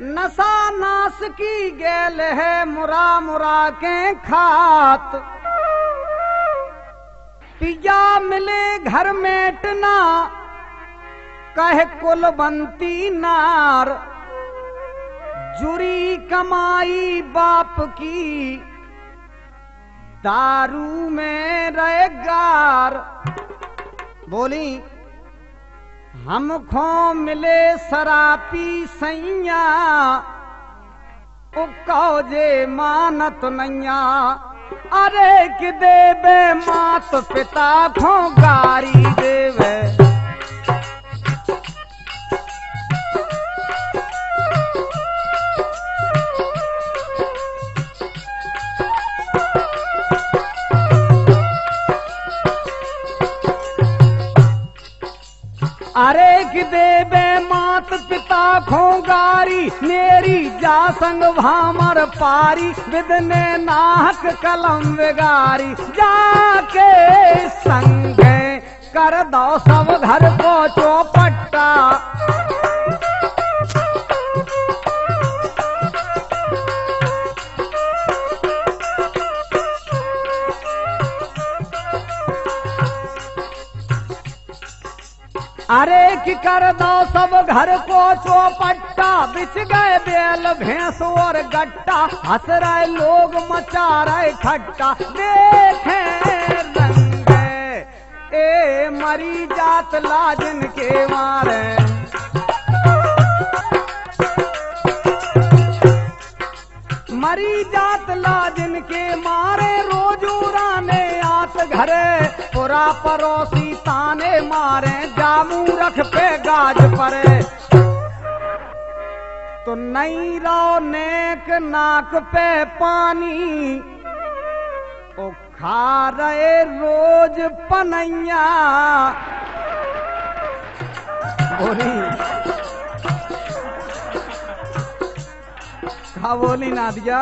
नशा नाश की गेल है मुरा मुरा के खात। पिया मिले घर मेटना कह कुलवंती नार। जुरी कमाई बाप की दारू में रगार। बोली हमको मिले सरापी सैया उकौजे मानत नैया। अरे कि देवे मात पिता को गारी देवे। अरे कि देवे मात पिता खोंगारी। मेरी जा संग भामर पारी विदने नाहक कलम विगारी। जाके संग कर दो सब घर को चौपट्टा। अरे कि कर दो सब घर को चौपट्टा। बिछ गए बैल भैंस और गट्टा। हंस रहे लोग मचा रहे खट्टा। देखे रंगे ए मरी जात लाजन के मारे। मरी जात लाजन के मारे रोजू राने आत घरे। पूरा परोसी ताने मारे जामू रख पे गाज परे। तो नहीं रो नेक नाक पे पानी ओ खा रहे रोज पनैया। बोली नादिया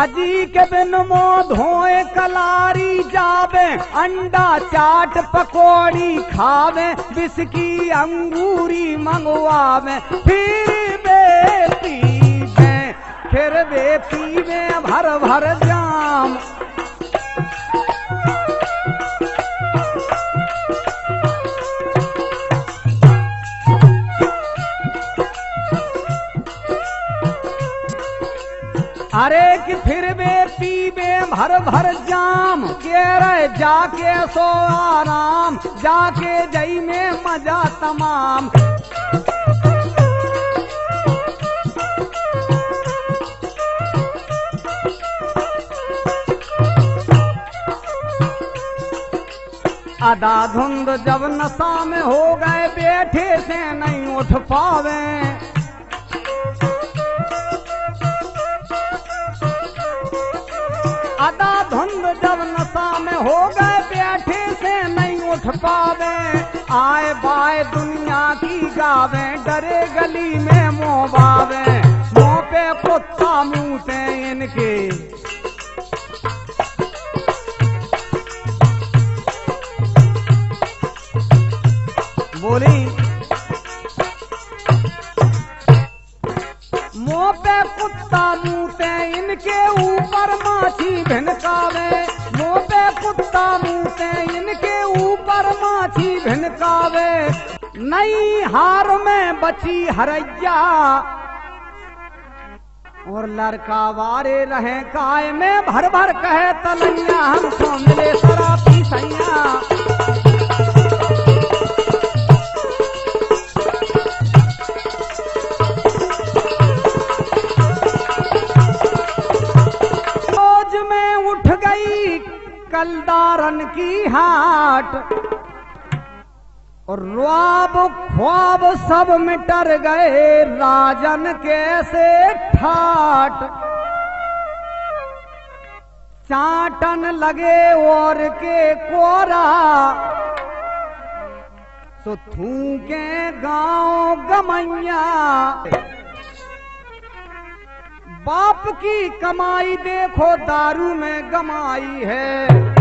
अजी के बिन मोद होए कलारी। जावे अंडा चाट पकौड़ी खावे। बिस्की अंगूरी मंगवावे। फिर बे पीवे भर भर जाम। अरे कि फिर बे पीवे भर भर जाम। केरे जाके सो आराम। जाके जई में मजा तमाम। आधा धुंध जब नशा में हो गए बैठे से नहीं उठ पावे। आधा धुंध जब नशा में हो गए बैठे से नहीं उठ पावे। आए बाए दुनिया की गावे। डरे गली में मुँह बावे। मुँह पे कुत्ता मूते इनके। बोली मुँह पे कुत्ता मूते इनके। ऊपर माछी भिनकावे। मुँह पे कुत्ता मूते इनके। ऊपर माछी भिनकावे। नई हार में बची हरैया। और लड़का वारे रहे काय में भर भर कहे तलैया। हमको मिले शराबी सैया। कलदारन की हाट और ख्वाब ख्वाब सब मिटर गए। राजन कैसे ठाट। चाटन लगे और के कोरा। तो थूके गांव गमैया। बाप की कमाई देखो दारू में गमाई है।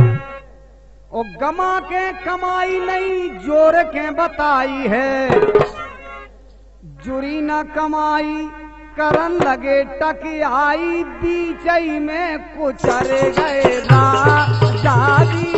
ओ गमा के कमाई नहीं जोर के बताई है, जुरी न कमाई करन लगे टकियाई बीच में कुचरे गए दादी।